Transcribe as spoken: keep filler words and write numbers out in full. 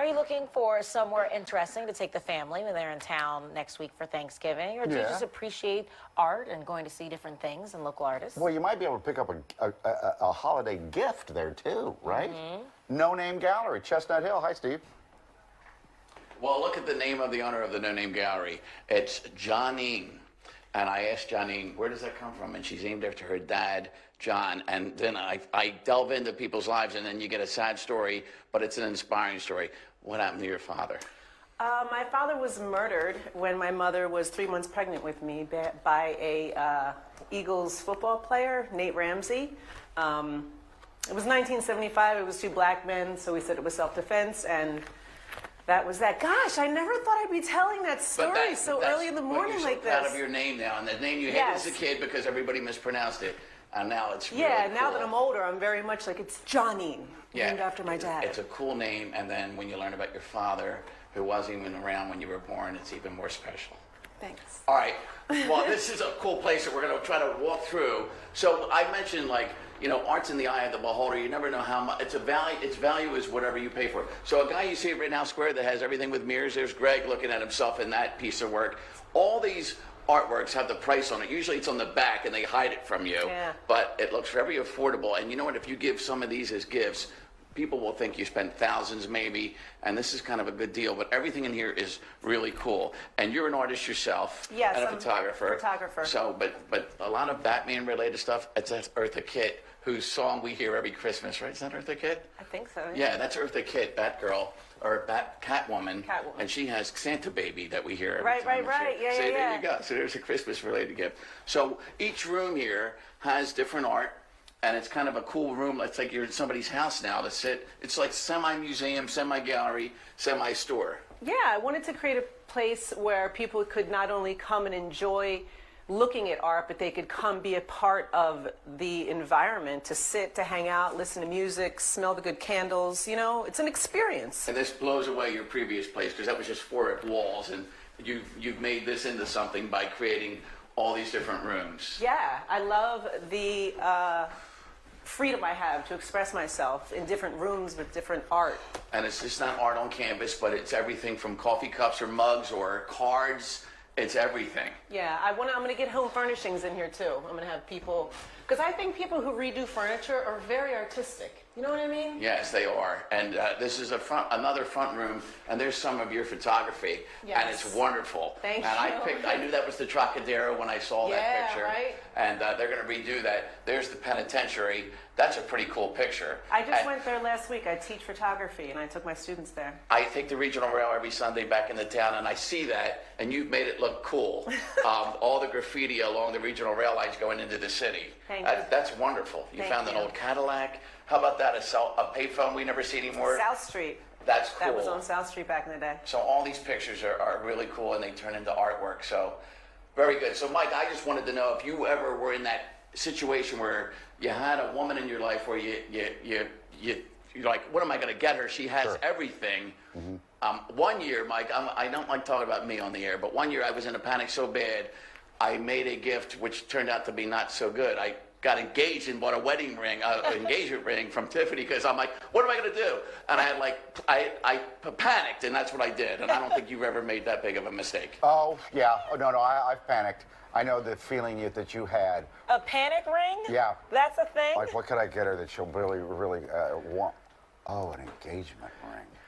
Are you looking for somewhere interesting to take the family when they're in town next week for Thanksgiving? Or do yeah. you just appreciate art and going to see different things and local artists? Well, you might be able to pick up a, a, a, a holiday gift there, too, right? Mm-hmm. No Name Gallery, Chestnut Hill. Hi, Steve. Well, look at the name of the owner of the No Name Gallery. It's Johnine. And I asked Johnine, where does that come from? And she's named after her dad, John. And then I, I delve into people's lives, and then you get a sad story, but it's an inspiring story. What happened to your father? Uh, my father was murdered when my mother was three months pregnant with me by a uh, Eagles football player, Nate Ramsey. Um, it was nineteen seventy-five. It was two black men, so we said it was self-defense, and that was that. Gosh, I never thought I'd be telling that story that, so early in the morning so like this. You're proud of your name now, and the name you hated yes. as a kid because everybody mispronounced it, and now it's really Yeah, now cool. that I'm older, I'm very much like, it's Johnine, yeah, named after my dad. It's a cool name, and then when you learn about your father, who wasn't even around when you were born, it's even more special. Thanks. All right. Well, this is a cool place that we're going to try to walk through. So I mentioned, like, you know, art's in the eye of the beholder. You never know how much. It's a value. Its value is whatever you pay for it. So a guy you see at Rittenhouse Square that has everything with mirrors. There's Greg looking at himself in that piece of work. All these artworks have the price on it. Usually it's on the back and they hide it from you. Yeah. But it looks very affordable. And you know what? If you give some of these as gifts, people will think you spent thousands maybe, and this is kind of a good deal, but everything in here is really cool. And you're an artist yourself, yes, and a I'm photographer. photographer. So, but but a lot of Batman-related stuff, it's that's Eartha Kitt, whose song we hear every Christmas, right? Is that Eartha Kitt? I think so. Yeah, yeah that's Eartha Kitt, Batgirl, or Bat Catwoman, Catwoman, and she has Santa Baby that we hear every right, time. Right, right, right, yeah, so yeah, there yeah. you go. So there's a Christmas-related gift. So each room here has different art, and it's kind of a cool room. It's like you're in somebody's house now to sit. It's like semi-museum, semi-gallery, semi-store. Yeah, I wanted to create a place where people could not only come and enjoy looking at art, but they could come be a part of the environment, to sit, to hang out, listen to music, smell the good candles. You know, it's an experience. And this blows away your previous place, because that was just four walls, and you've, you've made this into something by creating all these different rooms. Yeah, I love the Uh, freedom I have to express myself in different rooms with different art. And it's just not art on canvas, but it's everything from coffee cups or mugs or cards. It's everything. Yeah, I wanna, I'm going to get home furnishings in here, too. I'm going to have people, because I think people who redo furniture are very artistic. You know what I mean? Yes, they are. And uh, this is a front, another front room, and there's some of your photography, yes. and it's wonderful. Thank and you. And I picked, I knew that was the Trocadero when I saw yeah, that picture. Right? And uh, they're going to redo that. There's the penitentiary. That's a pretty cool picture. I just and went there last week. I teach photography, and I took my students there. I take the regional rail every Sunday back into town, and I see that, and you've made it look cool. um, all the graffiti along the regional rail lines going into the city. Thank that, you. That's wonderful. You Thank found an you. old Cadillac. How about that, a, cell, a payphone we never see anymore? South Street. That's cool. That was on South Street back in the day. So all these pictures are, are really cool, and they turn into artwork. So very good. So, Mike, I just wanted to know if you ever were in that situation where you had a woman in your life where you, you, you, you, you're like, what am I going to get her? She has sure. everything. Mm-hmm. um, one year, Mike, I'm, I don't like talking about me on the air, but one year I was in a panic so bad, I made a gift which turned out to be not so good. I got engaged and bought a wedding ring, uh, an engagement ring from Tiffany, because I'm like, what am I going to do? And I had like, I, I panicked, and that's what I did. And I don't think you've ever made that big of a mistake. Oh, yeah. Oh, no, no, I, I've panicked. I know the feeling you, that you had. A panic ring? Yeah. That's a thing? Like, what could I get her that she'll really, really uh, want? Oh, an engagement ring.